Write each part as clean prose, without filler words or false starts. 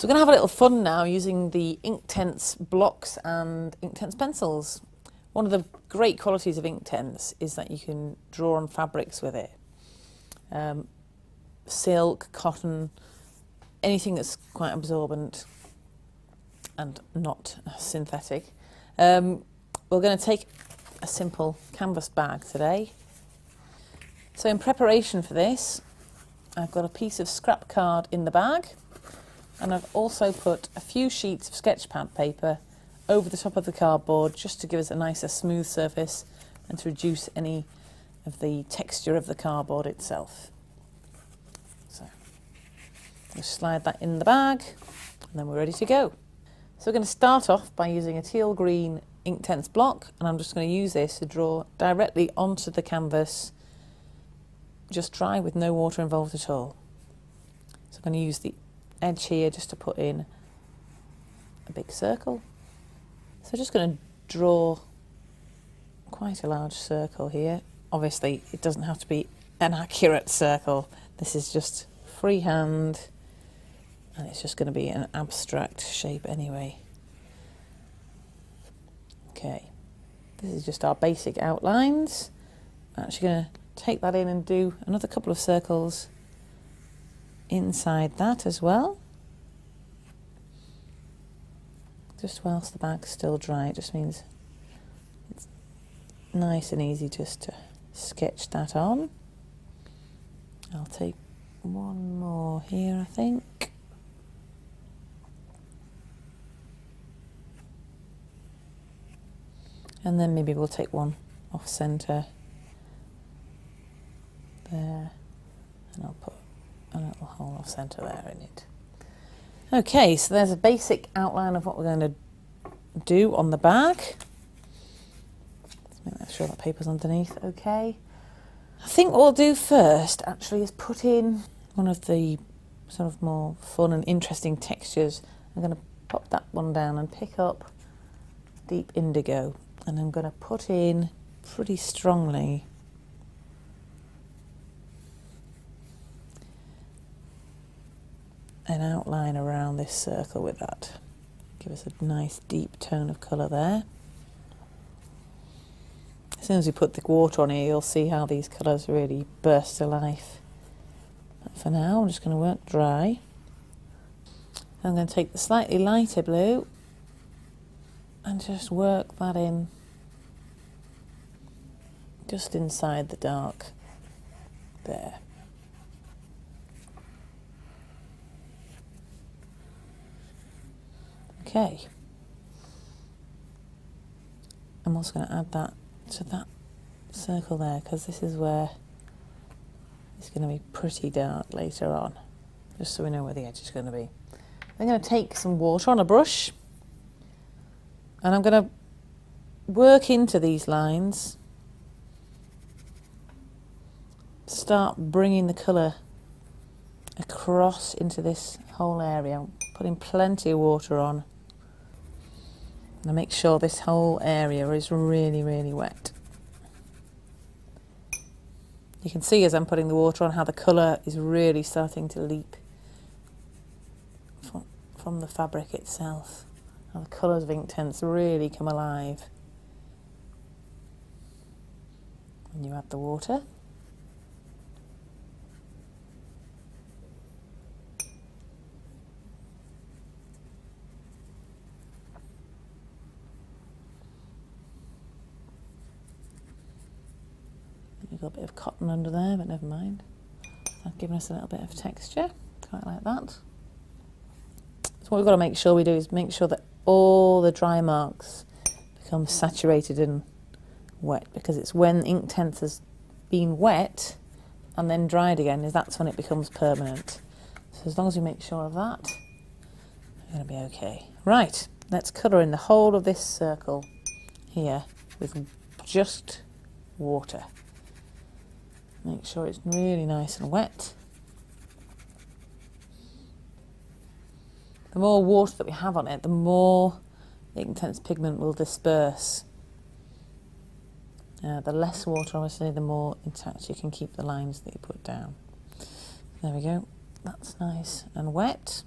So we're going to have a little fun now using the Inktense blocks and Inktense pencils. One of the great qualities of Inktense is that you can draw on fabrics with it. Silk, cotton, anything that's quite absorbent and not synthetic. We're going to take a simple canvas bag today. So in preparation for this, I've got a piece of scrap card in the bag, and I've also put a few sheets of sketch pad paper over the top of the cardboard just to give us a nicer smooth surface and to reduce any of the texture of the cardboard itself. So we'll slide that in the bag and then we're ready to go. So we're going to start off by using a teal green Inktense block, and I'm just going to use this to draw directly onto the canvas, just dry with no water involved at all. So I'm going to use the edge here just to put in a big circle. So just going to draw quite a large circle here. Obviously it doesn't have to be an accurate circle, this is just freehand and it's just going to be an abstract shape anyway. Okay, this is just our basic outlines. I'm actually going to take that in and do another couple of circles inside that as well, just whilst the bag's still dry. It just means it's nice and easy just to sketch that on. I'll take one more here, I think. And then maybe we'll take one off centre there, and I'll put a little hole off centre there in it. Okay, so there's a basic outline of what we're going to do on the bag. Let's make sure that paper's underneath. Okay, I think what we'll do first actually is put in one of the sort of more fun and interesting textures. I'm going to pop that one down and pick up deep indigo, and I'm going to put in pretty strongly an outline around this circle with that. Give us a nice deep tone of colour there. As soon as we put the water on here, you'll see how these colours really burst to life. But for now, I'm just going to work dry. I'm going to take the slightly lighter blue and just work that in just inside the dark there. Okay, I'm also going to add that to that circle there, because this is where it's going to be pretty dark later on, just so we know where the edge is going to be. I'm going to take some water on a brush and I'm going to work into these lines, start bringing the colour across into this whole area, putting plenty of water on. And make sure this whole area is really, really wet. You can see as I'm putting the water on how the colour is really starting to leap from the fabric itself. How the colours of Inktense really come alive when you add the water. A little bit of cotton under there, but never mind. That's given us a little bit of texture, quite like that. So what we've got to make sure we do is make sure that all the dry marks become saturated and wet, because it's when Inktense has been wet and then dried again, that's when it becomes permanent. So as long as we make sure of that, we're going to be okay. Right, let's colour in the whole of this circle here with just water. Make sure it's really nice and wet. The more water that we have on it, the more the Inktense pigment will disperse. The less water, obviously, the more intact you can keep the lines that you put down. There we go. That's nice and wet.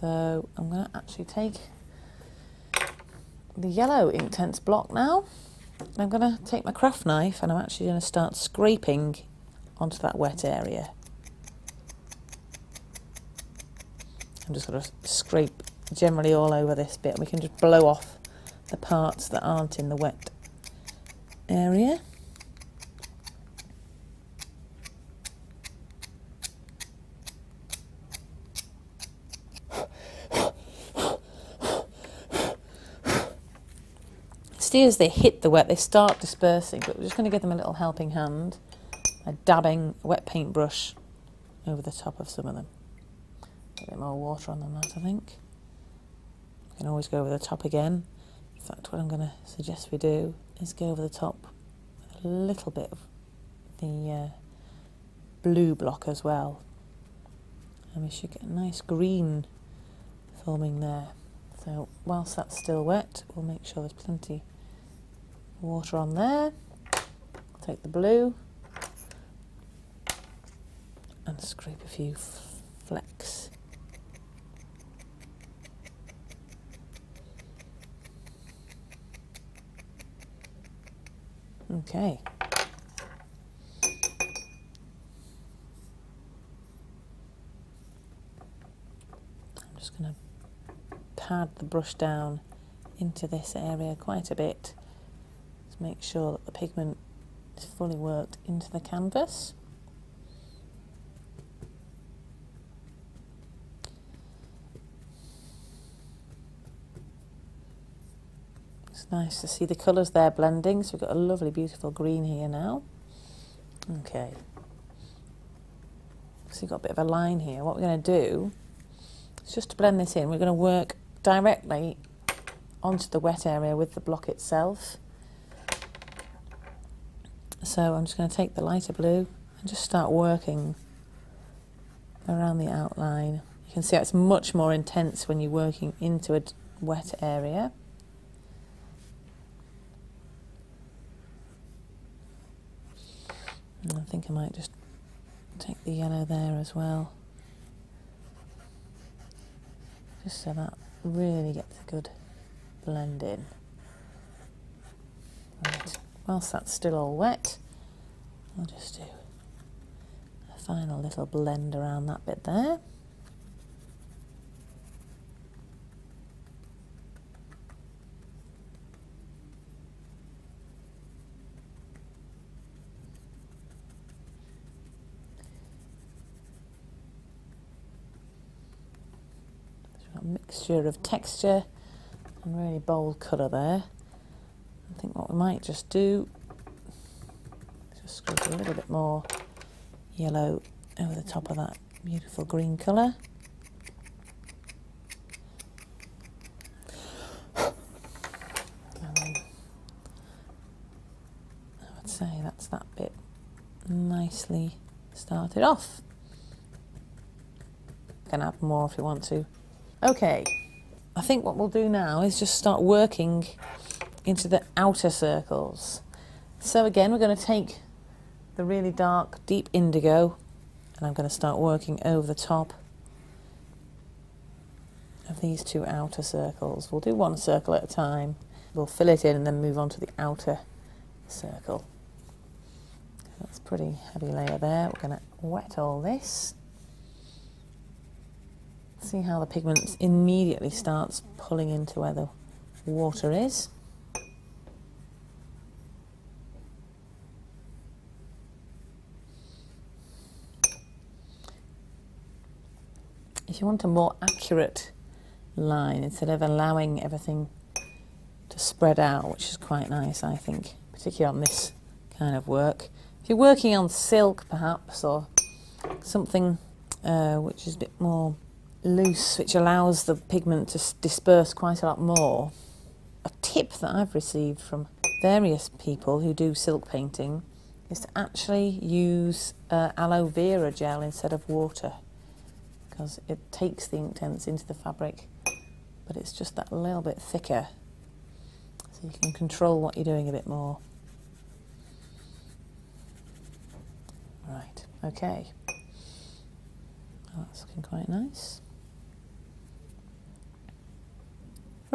So I'm going to actually take the yellow Inktense block now. I'm going to take my craft knife and I'm actually going to start scraping onto that wet area. I'm just going to scrape generally all over this bit. We can just blow off the parts that aren't in the wet area. See, as they hit the wet, they start dispersing, but we're just going to give them a little helping hand, a dabbing wet paintbrush over the top of some of them. A bit more water on them, that I think. You can always go over the top again. In fact, what I'm going to suggest we do is go over the top with a little bit of the blue block as well. And we should get a nice green forming there. So whilst that's still wet, we'll make sure there's plenty of water on there. Take the blue and scrape a few flecks. Okay. I'm just going to pad the brush down into this area quite a bit to make sure that the pigment is fully worked into the canvas. Nice to see the colours there blending, so we've got a lovely beautiful green here now. Okay, so you've got a bit of a line here. What we're going to do is just to blend this in, we're going to work directly onto the wet area with the block itself. So I'm just going to take the lighter blue and just start working around the outline. You can see it's much more intense when you're working into a wet area. I think I might just take the yellow there as well, just so that really gets a good blend in. Right, whilst that's still all wet, I'll just do a final little blend around that bit there. Mixture of texture and really bold colour there. I think what we might just do is just squeeze a little bit more yellow over the top of that beautiful green colour. I would say that's that bit nicely started off. You can add more if you want to. Okay, I think what we'll do now is just start working into the outer circles. So again, we're going to take the really dark, deep indigo and I'm going to start working over the top of these two outer circles. We'll do one circle at a time, we'll fill it in and then move on to the outer circle. That's a pretty heavy layer there. We're going to wet all this. See how the pigment immediately starts pulling into where the water is. If you want a more accurate line, instead of allowing everything to spread out, which is quite nice, I think, particularly on this kind of work. If you're working on silk, perhaps, or something which is a bit more loose, which allows the pigment to disperse quite a lot more. A tip that I've received from various people who do silk painting is to actually use aloe vera gel instead of water, because it takes the Inktense into the fabric, but it's just that little bit thicker, so you can control what you're doing a bit more. Right, okay, that's looking quite nice.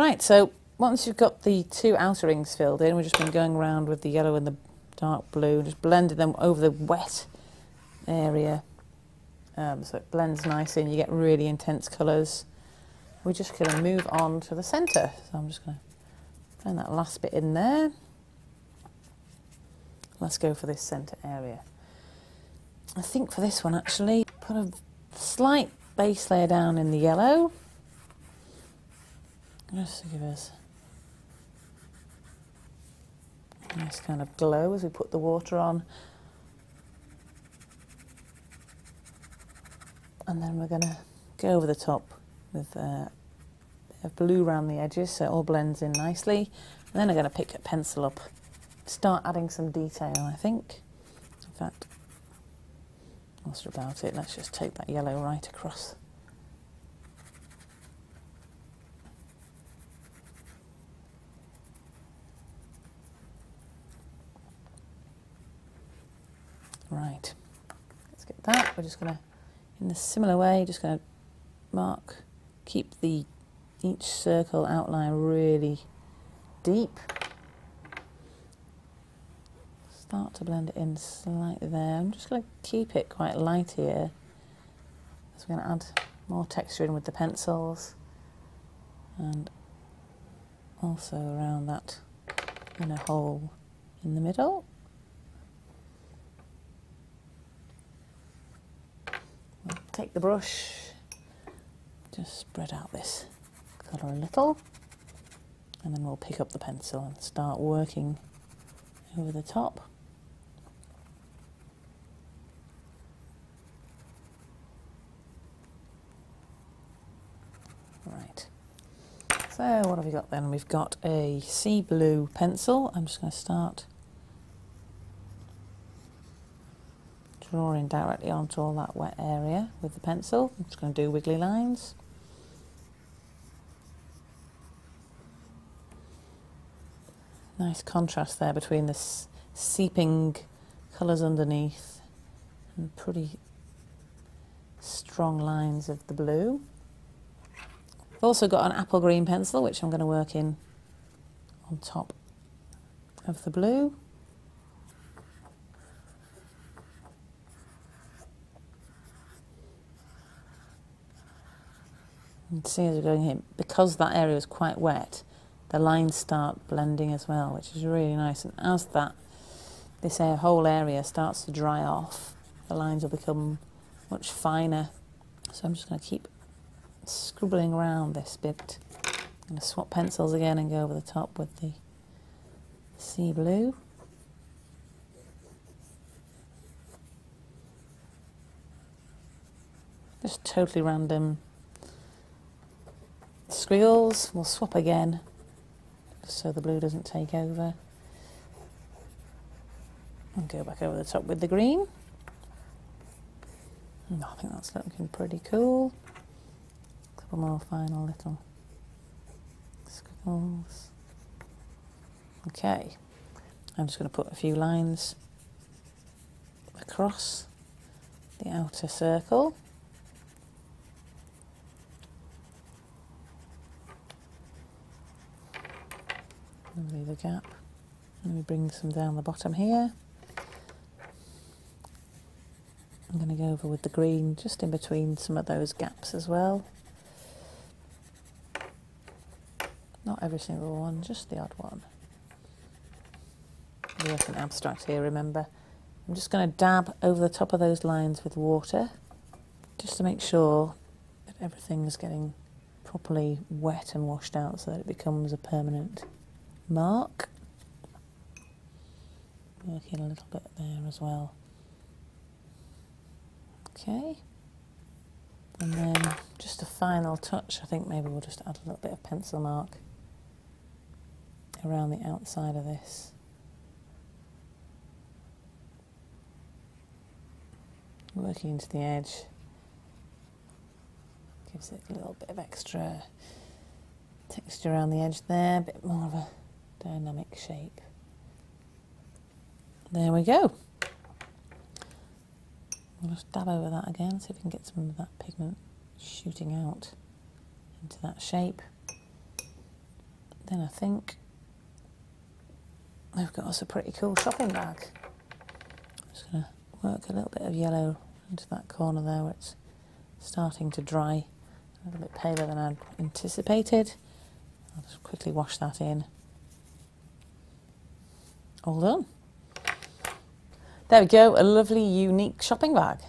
Right, so once you've got the two outer rings filled in, we've just been going around with the yellow and the dark blue, just blending them over the wet area, so it blends nicely and you get really intense colours. We're just going to move on to the centre, so I'm just going to blend that last bit in there. Let's go for this centre area. I think for this one actually, put a slight base layer down in the yellow, just to give us a nice kind of glow as we put the water on. And then we're going to go over the top with a blue around the edges so it all blends in nicely. And then I'm going to pick a pencil up, start adding some detail, I think. In fact, whilst we're about it, let's just take that yellow right across. Right, let's get that. We're just going to, in a similar way, just going to mark, keep the each circle outline really deep. Start to blend it in slightly there. I'm just going to keep it quite light here. So we're going to add more texture in with the pencils and also around that inner hole in the middle. We'll take the brush, just spread out this colour a little, and then we'll pick up the pencil and start working over the top. Right, so what have we got then? We've got a sea blue pencil. I'm just going to start drawing directly onto all that wet area with the pencil. I'm just going to do wiggly lines. Nice contrast there between the seeping colours underneath and pretty strong lines of the blue. I've also got an apple green pencil which I'm going to work in on top of the blue. You can see as we're going here, because that area is quite wet, the lines start blending as well, which is really nice. And as that, this whole area starts to dry off, the lines will become much finer. So I'm just going to keep scribbling around this bit. I'm going to swap pencils again and go over the top with the sea blue. Just totally random squiggles. We'll swap again so the blue doesn't take over, and go back over the top with the green. And I think that's looking pretty cool. A couple more final little squiggles. Okay, I'm just going to put a few lines across the outer circle. Leave a gap, and we bring some down the bottom here. I'm going to go over with the green just in between some of those gaps as well. Not every single one, just the odd one. We're working abstract here, remember. I'm just going to dab over the top of those lines with water just to make sure that everything is getting properly wet and washed out so that it becomes a permanent mark. Working a little bit there as well. Okay, and then just a final touch. I think maybe we'll just add a little bit of pencil mark around the outside of this. Working into the edge gives it a little bit of extra texture around the edge there, a bit more of a dynamic shape. There we go. We'll just dab over that again, see if we can get some of that pigment shooting out into that shape. then I think they've got us a pretty cool shopping bag. I'm just going to work a little bit of yellow into that corner there where it's starting to dry, a little bit paler than I'd anticipated. I'll just quickly wash that in. All done. There we go, a lovely unique shopping bag.